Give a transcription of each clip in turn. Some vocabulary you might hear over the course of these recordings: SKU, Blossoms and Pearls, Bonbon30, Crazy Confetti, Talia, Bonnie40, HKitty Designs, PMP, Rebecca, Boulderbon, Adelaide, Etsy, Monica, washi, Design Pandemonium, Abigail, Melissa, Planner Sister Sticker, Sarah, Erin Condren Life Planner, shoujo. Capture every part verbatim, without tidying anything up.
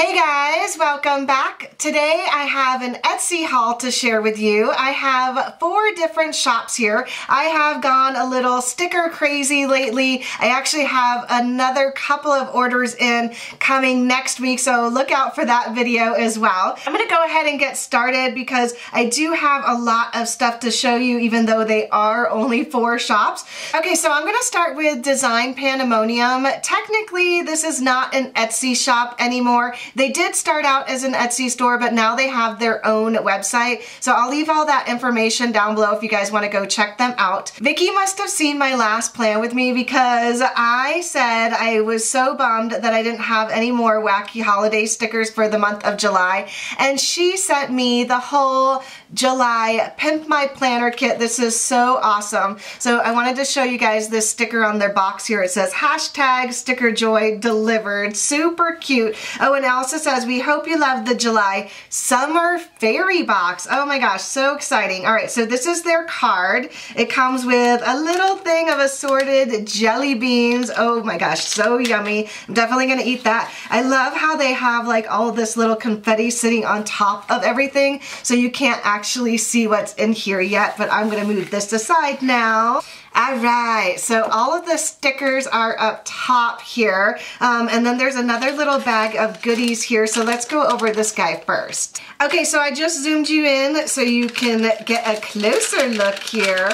Hey guys, welcome back. Today I have an Etsy haul to share with you. I have four different shops here. I have gone a little sticker crazy lately. I actually have another couple of orders in coming next week, so look out for that video as well. I'm gonna go ahead and get started because I do have a lot of stuff to show you even though they are only four shops. Okay, so I'm gonna start with Design Pandemonium. Technically, this is not an Etsy shop anymore. They did start out as an Etsy store, but now they have their own website. So I'll leave all that information down below if you guys want to go check them out. Vicky must have seen my last plan with me because I said I was so bummed that I didn't have any more wacky holiday stickers for the month of July. And she sent me the whole July Pimp My Planner kit. This is so awesome. So I wanted to show you guys this sticker on their box here. It says hashtag sticker joy delivered. Super cute. Oh, and Elsa says, we hope you love the July Summer Fairy Box. Oh my gosh, so exciting. All right, so this is their card. It comes with a little thing of assorted jelly beans. Oh my gosh, so yummy. I'm definitely gonna eat that. I love how they have like all this little confetti sitting on top of everything, so you can't actually see what's in here yet, but I'm gonna move this aside now. All right, so all of the stickers are up top here, um, and then there's another little bag of goodies here, so let's go over this guy first. Okay, so I just zoomed you in so you can get a closer look here.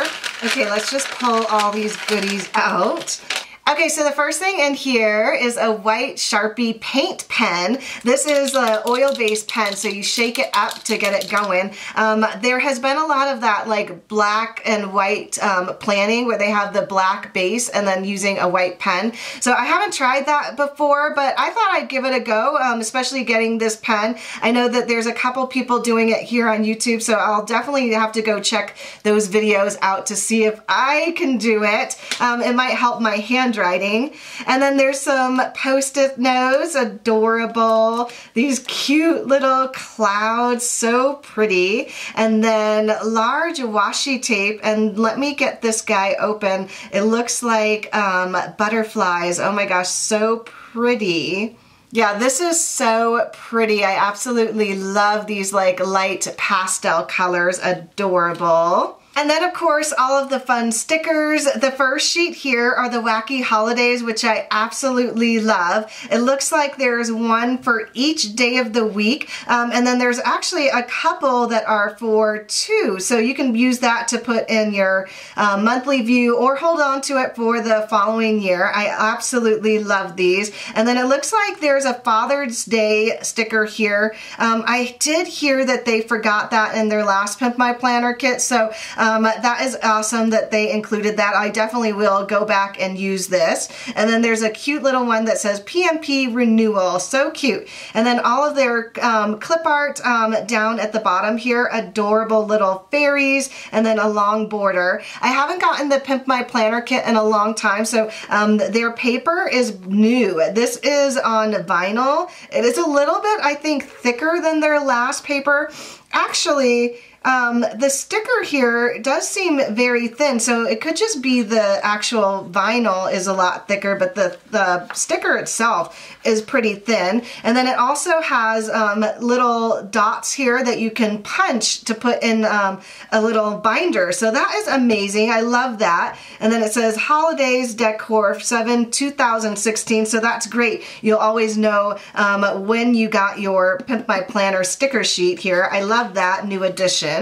Okay, let's just pull all these goodies out. Okay, so the first thing in here is a white Sharpie paint pen. This is an oil-based pen, so you shake it up to get it going. Um, there has been a lot of that like black and white um, planning where they have the black base and then using a white pen. So I haven't tried that before, but I thought I'd give it a go, um, especially getting this pen. I know that there's a couple people doing it here on YouTube, so I'll definitely have to go check those videos out to see if I can do it. Um, it might help my hand writing. And then there's some post-it notes, adorable, these cute little clouds, so pretty. And then large washi tape, and let me get this guy open. It looks like um, butterflies. Oh my gosh, so pretty. Yeah, this is so pretty. I absolutely love these like light pastel colors, adorable. And then of course, all of the fun stickers. The first sheet here are the wacky holidays, which I absolutely love. It looks like there's one for each day of the week. Um, and then there's actually a couple that are for two. So you can use that to put in your uh, monthly view or hold on to it for the following year. I absolutely love these. And then it looks like there's a Father's Day sticker here. Um, I did hear that they forgot that in their last Pimp My Planner kit. So. Um, Um, that is awesome that they included that. I definitely will go back and use this. And then there's a cute little one that says P M P Renewal. So cute. And then all of their um, clip art um, down at the bottom here. Adorable little fairies and then a long border. I haven't gotten the Pimp My Planner kit in a long time, so um, their paper is new. This is on vinyl. It is a little bit, I think, thicker than their last paper. Actually, Um, the sticker here does seem very thin, so it could just be the actual vinyl is a lot thicker, but the, the sticker itself is pretty thin. And then it also has um, little dots here that you can punch to put in um, a little binder. So that is amazing. I love that. And then it says Holidays Decor seven two thousand sixteen, so that's great. You'll always know um, when you got your Pimp My Planner sticker sheet here. I love that new addition.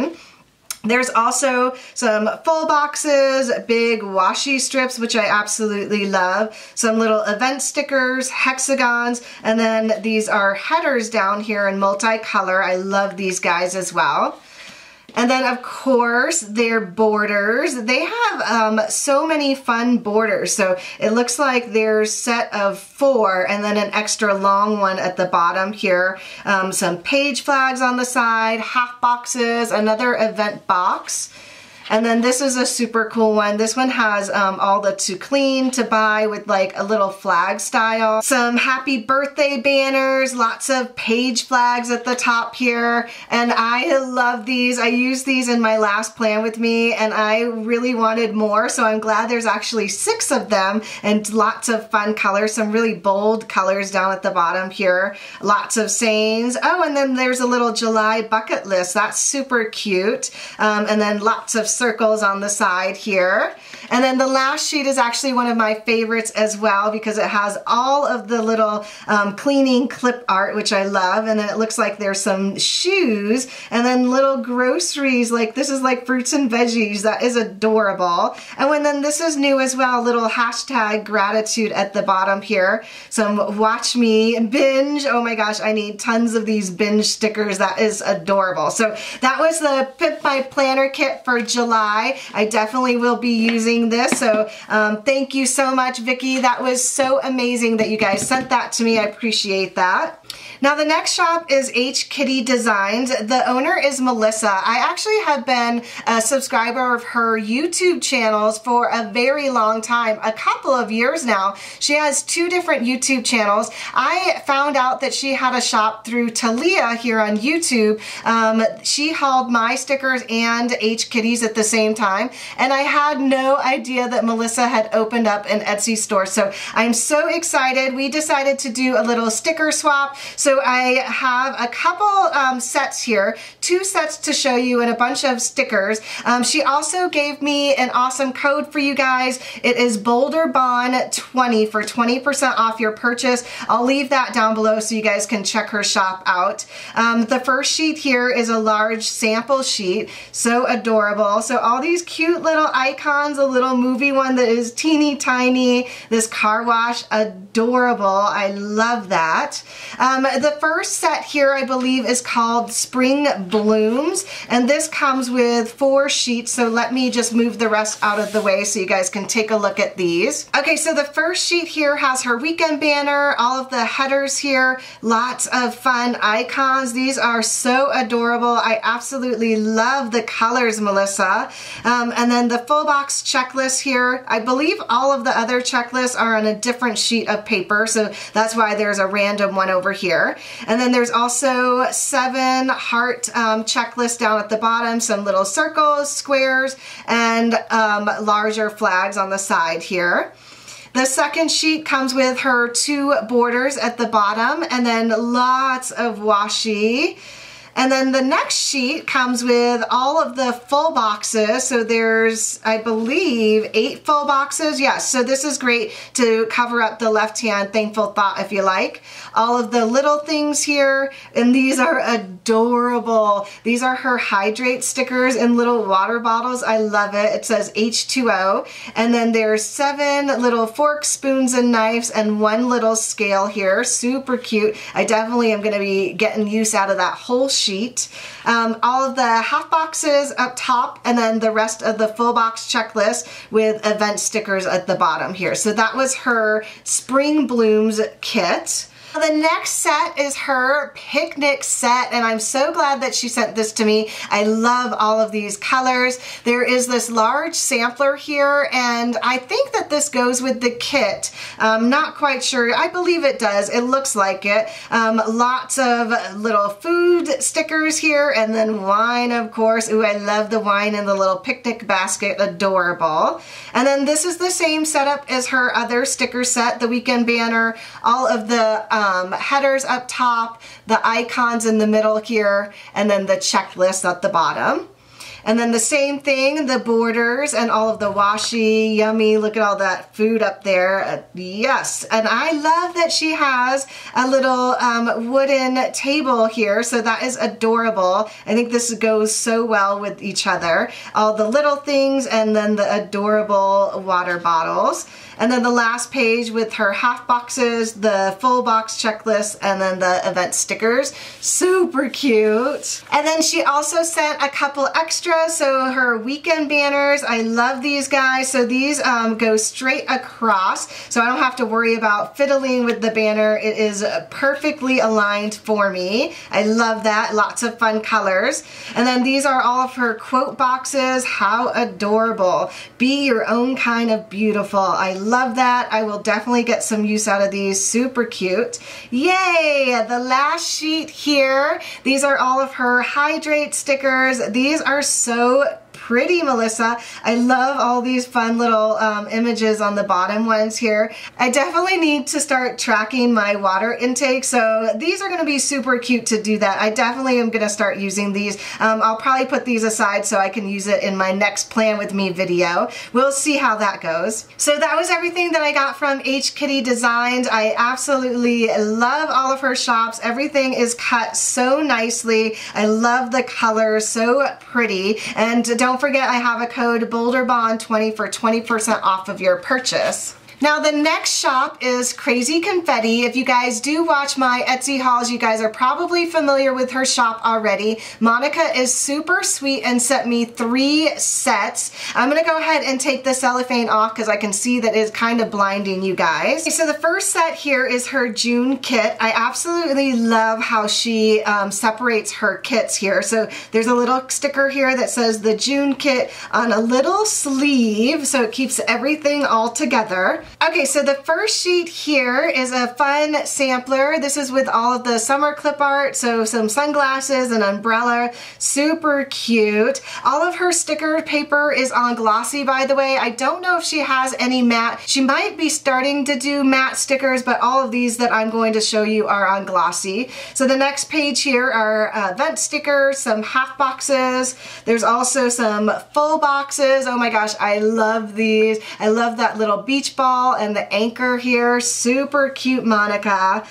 There's also some full boxes, big washi strips, which I absolutely love, some little event stickers, hexagons, and then these are headers down here in multicolor. I love these guys as well. And then of course their borders. They have um, so many fun borders. So it looks like their set of four and then an extra long one at the bottom here. Um, some page flags on the side, half boxes, another event box. And then this is a super cool one. This one has um, all the to clean, to buy with like a little flag style. Some happy birthday banners, lots of page flags at the top here. And I love these. I used these in my last plan with me and I really wanted more. So I'm glad there's actually six of them and lots of fun colors, some really bold colors down at the bottom here. Lots of sayings. Oh, and then there's a little July bucket list. That's super cute. Um, and then lots of circles on the side here. And then the last sheet is actually one of my favorites as well because it has all of the little um, cleaning clip art, which I love. And then it looks like there's some shoes and then little groceries. Like this is like fruits and veggies. That is adorable. Oh, and then this is new as well. Little hashtag gratitude at the bottom here. Some watch me binge. Oh my gosh, I need tons of these binge stickers. That is adorable. So that was the Pimp My Planner kit for July. I definitely will be using this. So um, thank you so much, Vicki. That was so amazing that you guys sent that to me. I appreciate that. Now the next shop is HKitty Designs. The owner is Melissa. I actually have been a subscriber of her YouTube channels for a very long time, a couple of years now. She has two different YouTube channels. I found out that she had a shop through Talia here on YouTube. Um, she hauled my stickers and HKitty's at the same time, and I had no idea that Melissa had opened up an Etsy store. So I'm so excited. We decided to do a little sticker swap. So I have a couple um, sets here, two sets to show you and a bunch of stickers. Um, she also gave me an awesome code for you guys. It is Boulderbon twenty for twenty percent off your purchase. I'll leave that down below so you guys can check her shop out. Um, the first sheet here is a large sample sheet, so adorable. So all these cute little icons, a little movie one that is teeny tiny, this car wash, adorable. I love that. Um, Um, the first set here, I believe, is called Spring Blooms, and this comes with four sheets, so let me just move the rest out of the way so you guys can take a look at these. Okay, so the first sheet here has her weekend banner, all of the headers here, lots of fun icons. These are so adorable. I absolutely love the colors, Melissa. Um, and then the full box checklist here. I believe all of the other checklists are on a different sheet of paper, so that's why there's a random one over here. Here. And then there's also seven heart um, checklists down at the bottom, some little circles, squares, and um, larger flags on the side here. The second sheet comes with her two borders at the bottom and then lots of washi. And then the next sheet comes with all of the full boxes. So there's, I believe, eight full boxes. Yes, so this is great to cover up the left-hand thankful thought if you like. All of the little things here, and these are adorable. These are her hydrate stickers in little water bottles. I love it. It says H two O. And then there's seven little forks, spoons, and knives, and one little scale here. Super cute. I definitely am gonna be getting use out of that whole sheet. sheet. Um, all of the half boxes up top and then the rest of the full box checklist with event stickers at the bottom here. So that was her Spring Blooms kit. The next set is her picnic set, and I'm so glad that she sent this to me. I love all of these colors. There is this large sampler here, and I think that this goes with the kit. I'm not quite sure. I believe it does. It looks like it. Um, lots of little food stickers here, and then wine, of course. Ooh, I love the wine in the little picnic basket. Adorable. And then this is the same setup as her other sticker set, the weekend banner, all of the um, Um, headers up top, the icons in the middle here, and then the checklist at the bottom. And then the same thing, the borders and all of the washi, yummy, look at all that food up there. Uh, yes, and I love that she has a little um, wooden table here, so that is adorable. I think this goes so well with each other. All the little things and then the adorable water bottles. And then the last page with her half boxes, the full box checklist, and then the event stickers. Super cute. And then she also sent a couple extra Sandra, so her weekend banners. I love these guys. So these um, go straight across, so I don't have to worry about fiddling with the banner. It is perfectly aligned for me. I love that. Lots of fun colors. And then these are all of her quote boxes. How adorable. Be your own kind of beautiful. I love that. I will definitely get some use out of these. Super cute. Yay! The last sheet here. These are all of her hydrate stickers. These are so pretty, Melissa. I love all these fun little um, images on the bottom ones here. I definitely need to start tracking my water intake, so these are going to be super cute to do that. I definitely am going to start using these. Um, I'll probably put these aside so I can use it in my next Plan With Me video. We'll see how that goes. So that was everything that I got from HKitty Designs. I absolutely love all of her shops. Everything is cut so nicely. I love the color, so pretty. And don't Don't forget, I have a code Boulderbon twenty for twenty percent off of your purchase. Now the next shop is Crazy Confetti. If you guys do watch my Etsy hauls, you guys are probably familiar with her shop already. Monica is super sweet and sent me three sets. I'm gonna go ahead and take the cellophane off because I can see that it's kind of blinding you guys. Okay, so the first set here is her June kit. I absolutely love how she um, separates her kits here. So there's a little sticker here that says the June kit on a little sleeve, so it keeps everything all together. Okay, so the first sheet here is a fun sampler. This is with all of the summer clip art, so some sunglasses, an umbrella, super cute. All of her sticker paper is on glossy, by the way. I don't know if she has any matte. She might be starting to do matte stickers, but all of these that I'm going to show you are on glossy. So the next page here are uh, vent stickers, some half boxes. There's also some full boxes. Oh my gosh, I love these. I love that little beach ball and the anchor here. Super cute, Monica.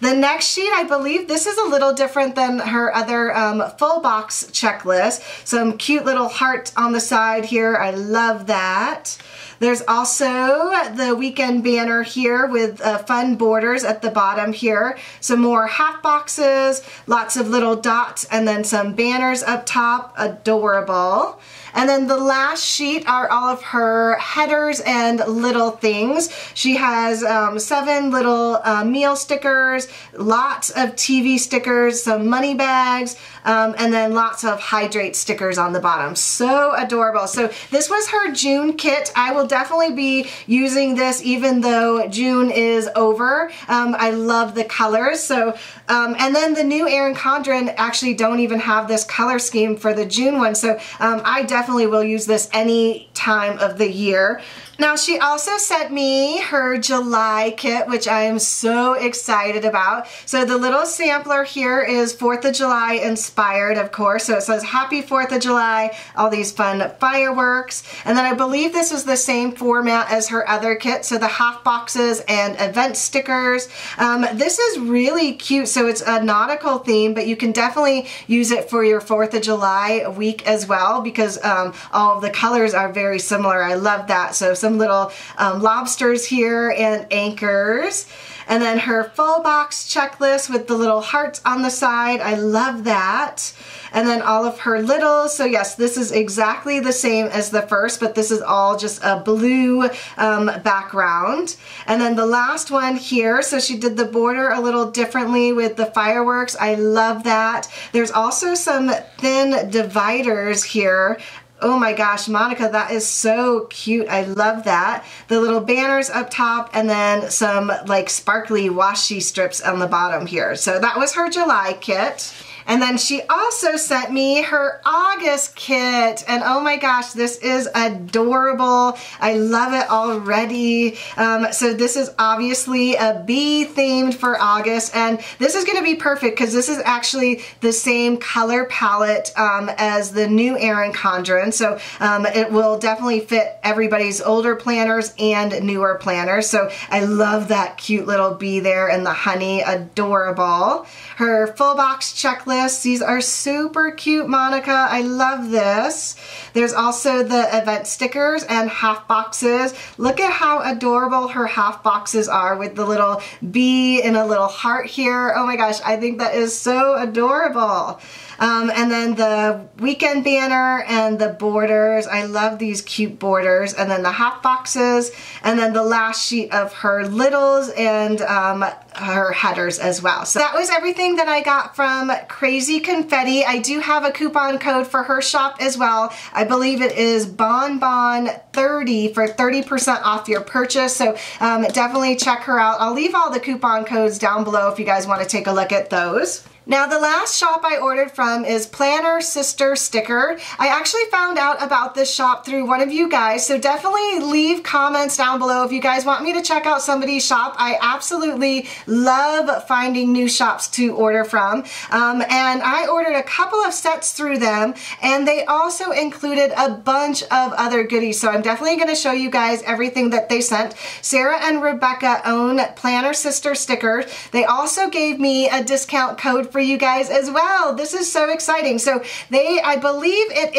The next sheet, I believe this is a little different than her other um, full box checklist. Some cute little hearts on the side here. I love that. There's also the weekend banner here with uh, fun borders at the bottom here. Some more half boxes, lots of little dots, and then some banners up top. Adorable. And then the last sheet are all of her headers and little things. She has um, seven little uh, meal stickers, lots of T V stickers, some money bags, um, and then lots of hydrate stickers on the bottom. So adorable. So this was her June kit. I will definitely be using this even though June is over. Um, I love the colors. So, um, and then the new Erin Condren actually don't even have this color scheme for the June one. So um, I definitely Definitely will use this any time of the year. Now she also sent me her July kit, which I am so excited about. So the little sampler here is fourth of July inspired, of course. So it says happy fourth of July, all these fun fireworks. And then I believe this is the same format as her other kit. So the half boxes and event stickers. Um, this is really cute. So it's a nautical theme, but you can definitely use it for your fourth of July week as well, because um, all of the colors are very similar. I love that. So some Some little um, lobsters here and anchors. And then her full box checklist with the little hearts on the side. I love that. And then all of her little, so yes, this is exactly the same as the first, but this is all just a blue um, background. And then the last one here, so she did the border a little differently with the fireworks. I love that. There's also some thin dividers here. Oh my gosh, Monica, that is so cute. I love that. The little banners up top and then some like sparkly washi strips on the bottom here. So that was her July kit. And then she also sent me her August kit. And oh my gosh, this is adorable. I love it already. Um, so this is obviously a bee themed for August. And this is gonna be perfect because this is actually the same color palette um, as the new Erin Condren. So um, it will definitely fit everybody's older planners and newer planners. So I love that cute little bee there and the honey, adorable. Her full box checklist list. These are super cute, Monica. I love this. There's also the event stickers and half boxes. Look at how adorable her half boxes are with the little bee and a little heart here. Oh my gosh, I think that is so adorable. Um, and then the weekend banner and the borders. I love these cute borders. And then the half boxes. And then the last sheet of her littles and um, her headers as well. So that was everything that I got from Crazy Confetti. I do have a coupon code for her shop as well. I believe it is Bonbon thirty for thirty percent off your purchase. So um, definitely check her out. I'll leave all the coupon codes down below if you guys want to take a look at those. Now the last shop I ordered from is Planner Sister Sticker. I actually found out about this shop through one of you guys, so definitely leave comments down below if you guys want me to check out somebody's shop. I absolutely love finding new shops to order from. Um, and I ordered a couple of sets through them, and they also included a bunch of other goodies. So I'm definitely gonna show you guys everything that they sent. Sarah and Rebecca own Planner Sister Stickers. They also gave me a discount code for you guys as well. This is so exciting. So they, I believe it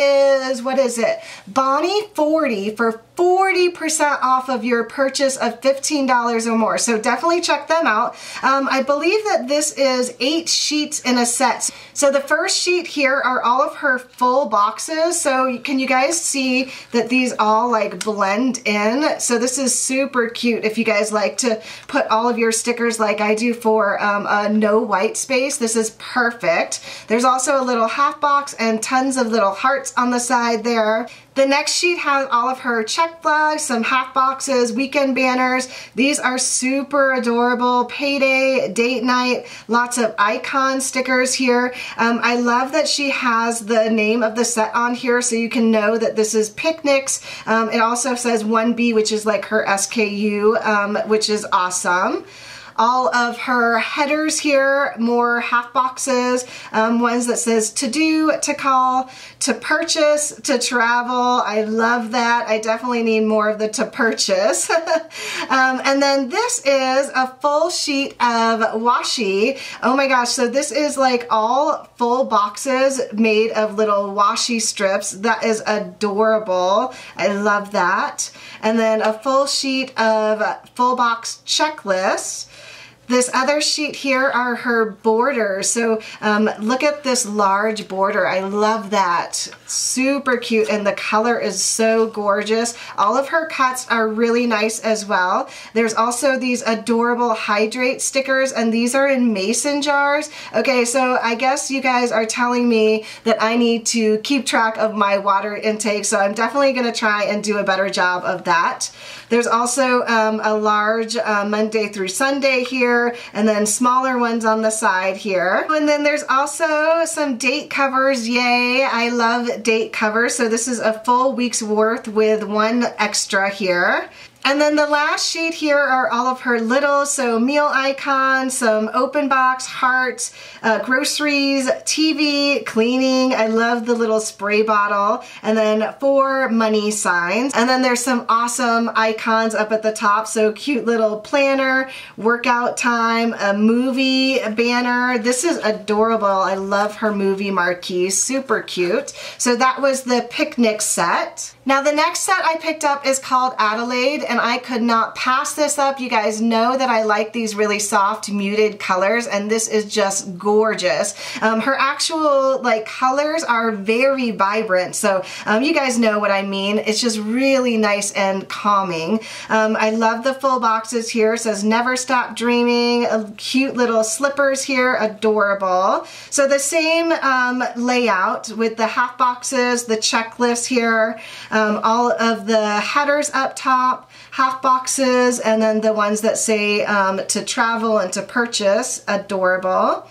is, what is it? Bonnie forty for forty percent off of your purchase of fifteen dollars or more. So definitely check them out. Um, I believe that this is eight sheets in a set. So the first sheet here are all of her full boxes. So can you guys see that these all like blend in? So this is super cute if you guys like to put all of your stickers like I do for um, a no white space. This is perfect. There's also a little half box and tons of little hearts on the side there. The next sheet has all of her check flags, some half boxes, weekend banners. These are super adorable. Payday, date night, lots of icon stickers here. Um, I love that she has the name of the set on here so you can know that this is picnics. Um, it also says one B, which is like her S K U, um, which is awesome. All of her headers here, more half boxes, um, ones that says to do, to call, to purchase, to travel. I love that. I definitely need more of the to purchase. um, and then this is a full sheet of washi. Oh my gosh, so this is like all full boxes made of little washi strips. That is adorable. I love that. And then a full sheet of full box checklists. This other sheet here are her borders. So um, look at this large border. I love that. Super cute, and the color is so gorgeous. All of her cuts are really nice as well. There's also these adorable hydrate stickers, and these are in mason jars. Okay, so I guess you guys are telling me that I need to keep track of my water intake, so I'm definitely gonna try and do a better job of that. There's also um, a large uh, Monday through Sunday here, and then smaller ones on the side here. And then there's also some date covers. Yay, I love date covers. So this is a full week's worth with one extra here. And then the last sheet here are all of her little, so meal icons, some open box, hearts, uh, groceries, T V, cleaning. I love the little spray bottle. And then four money signs. And then there's some awesome icons up at the top. So cute little planner, workout time, a movie banner. This is adorable. I love her movie marquee, super cute. So that was the picnic set. Now the next set I picked up is called Adelaide, and I could not pass this up. You guys know that I like these really soft muted colors, and this is just gorgeous. Um, her actual like colors are very vibrant, so um, you guys know what I mean. It's just really nice and calming. Um, I love the full boxes here. It says never stop dreaming, uh, cute little slippers here, adorable. So the same um, layout with the half boxes, the checklist here, um, all of the headers up top, half boxes, and then the ones that say um, to travel and to purchase, adorable.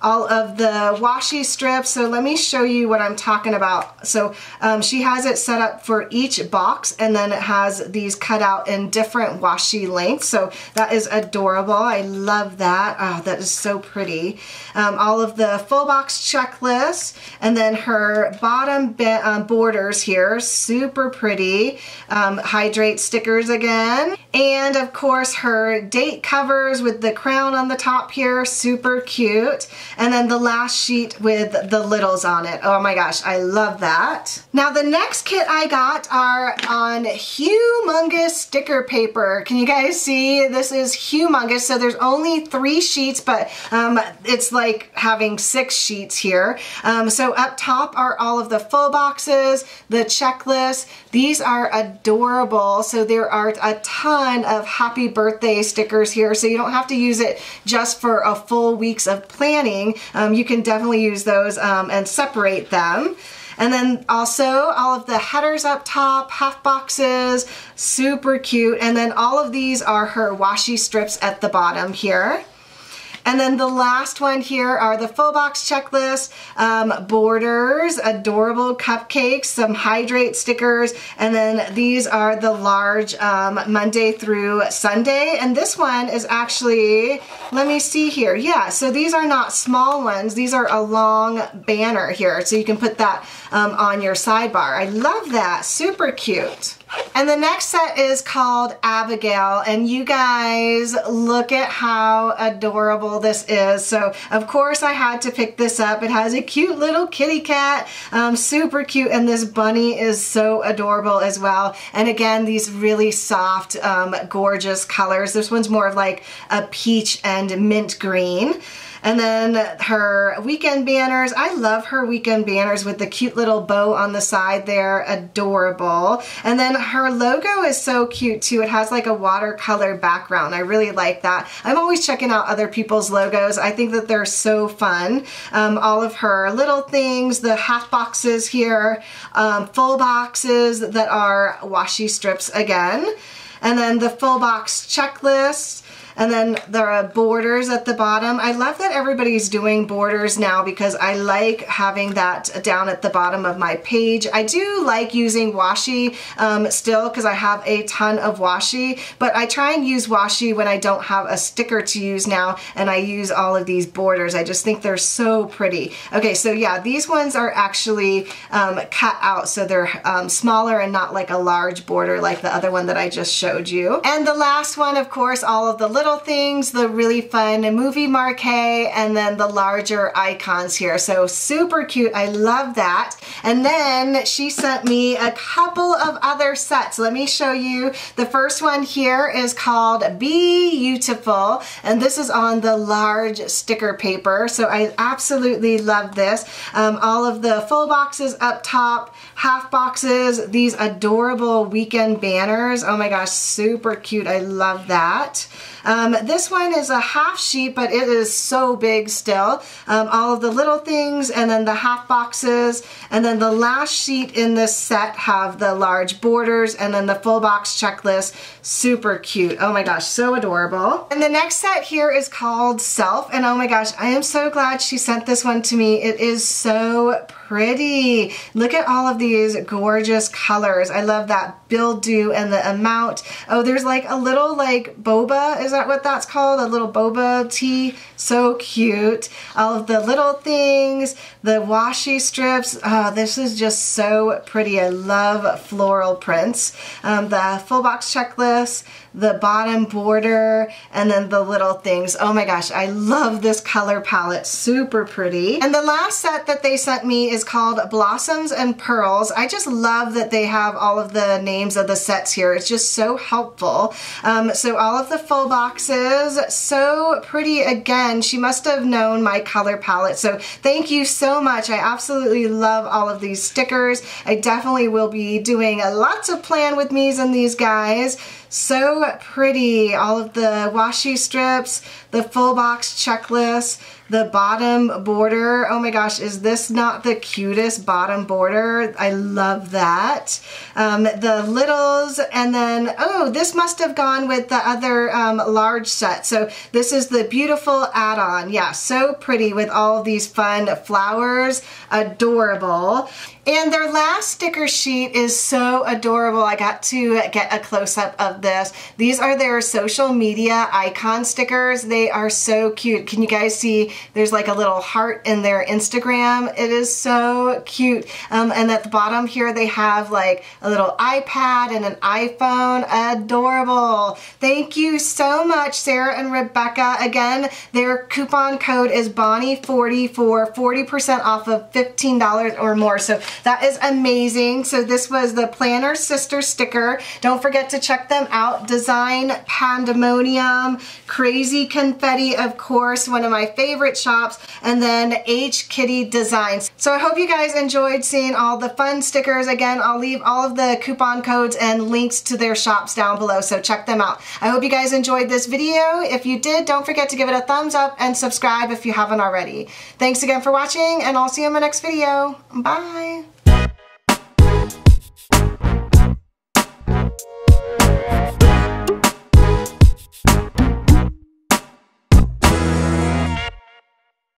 All of the washi strips, so let me show you what I'm talking about. So um, she has it set up for each box, and then it has these cut out in different washi lengths, so that is adorable. I love that. Oh, that is so pretty. Um, all of the full box checklists, and then her bottom um, borders here, super pretty. Um, hydrate stickers again, and of course her date covers with the crown on the top here, super cute. And then the last sheet with the littles on it. Oh my gosh, I love that. Now the next kit I got are on humongous sticker paper. Can you guys see? This is humongous. So there's only three sheets, but um, it's like having six sheets here. Um, so up top are all of the full boxes, the checklist. These are adorable. So there are a ton of happy birthday stickers here. So you don't have to use it just for a full week's of planning. Um, you can definitely use those um, and separate them. And then also all of the headers up top, half boxes, super cute. And then all of these are her washi strips at the bottom here. And then the last one here are the full box checklist, um, borders, adorable cupcakes, some hydrate stickers, and then these are the large um, Monday through Sunday. And this one is actually, let me see here. Yeah, so these are not small ones. These are a long banner here. So you can put that um, on your sidebar. I love that, super cute. And the next set is called Abigail, and you guys look at how adorable this is. So of course I had to pick this up. It has a cute little kitty cat, um, super cute, and this bunny is so adorable as well. And again, these really soft, um, gorgeous colors. This one's more of like a peach and mint green. And then her weekend banners. I love her weekend banners with the cute little bow on the side there. Adorable. And then her logo is so cute too. It has like a watercolor background. I really like that. I'm always checking out other people's logos. I think that they're so fun. Um, all of her little things, the half boxes here, um, full boxes that are washi strips again. And then the full box checklist. And then there are borders at the bottom. I love that everybody's doing borders now because I like having that down at the bottom of my page. I do like using washi um, still because I have a ton of washi, but I try and use washi when I don't have a sticker to use now, and I use all of these borders. I just think they're so pretty. Okay, so yeah, these ones are actually um, cut out, so they're um, smaller and not like a large border like the other one that I just showed you. And the last one, of course, all of the little things, the really fun movie marquee, and then the larger icons here. So super cute. I love that. And then she sent me a couple of other sets. Let me show you. The first one here is called Beautiful, and this is on the large sticker paper. So I absolutely love this. Um, all of the full boxes up top, half boxes, these adorable weekend banners. Oh my gosh, super cute. I love that. Um, this one is a half sheet, but it is so big still. Um, all of the little things, and then the half boxes, and then the last sheet in this set have the large borders, and then the full box checklist. Super cute. Oh my gosh, so adorable. And the next set here is called Self, and oh my gosh, I am so glad she sent this one to me. It is so pretty. Look at all of these gorgeous colors. I love that build do and the amount. Oh, there's like a little like boba, is that what that's called? A little boba tea. So cute. All of the little things, the washi strips. Oh, this is just so pretty. I love floral prints. Um, the full box checklist, the bottom border, and then the little things. Oh my gosh, I love this color palette. Super pretty. And the last set that they sent me is called Blossoms and Pearls. I just love that they have all of the names of the sets here. It's just so helpful. Um, so all of the full boxes, so pretty again. She must have known my color palette. So thank you so much. I absolutely love all of these stickers. I definitely will be doing lots of plan with me's and these guys. So pretty. All of the washi strips, the full box checklist, the bottom border. Oh my gosh, is this not the cutest bottom border? I love that. Um, the littles, and then, oh, this must have gone with the other um, large set. So this is the Beautiful add-on. Yeah, so pretty with all of these fun flowers. Adorable. And their last sticker sheet is so adorable. I got to get a close-up of this. These are their social media icon stickers. They are so cute. Can you guys see There's like a little heart in their Instagram. It is so cute. Um, and at the bottom here, they have like a little iPad and an iPhone. Adorable. Thank you so much, Sarah and Rebecca. Again, their coupon code is Bonnie forty for forty percent off of fifteen dollars or more. So that is amazing. So this was the Planner Sister Sticker. Don't forget to check them out. Design Pandemonium, Crazy Confetti, of course, one of my favorite shops, and then HKitty Designs. So I hope you guys enjoyed seeing all the fun stickers. Again, I'll leave all of the coupon codes and links to their shops down below, so check them out. I hope you guys enjoyed this video. If you did, don't forget to give it a thumbs up and subscribe if you haven't already. Thanks again for watching, and I'll see you in my next video. Bye!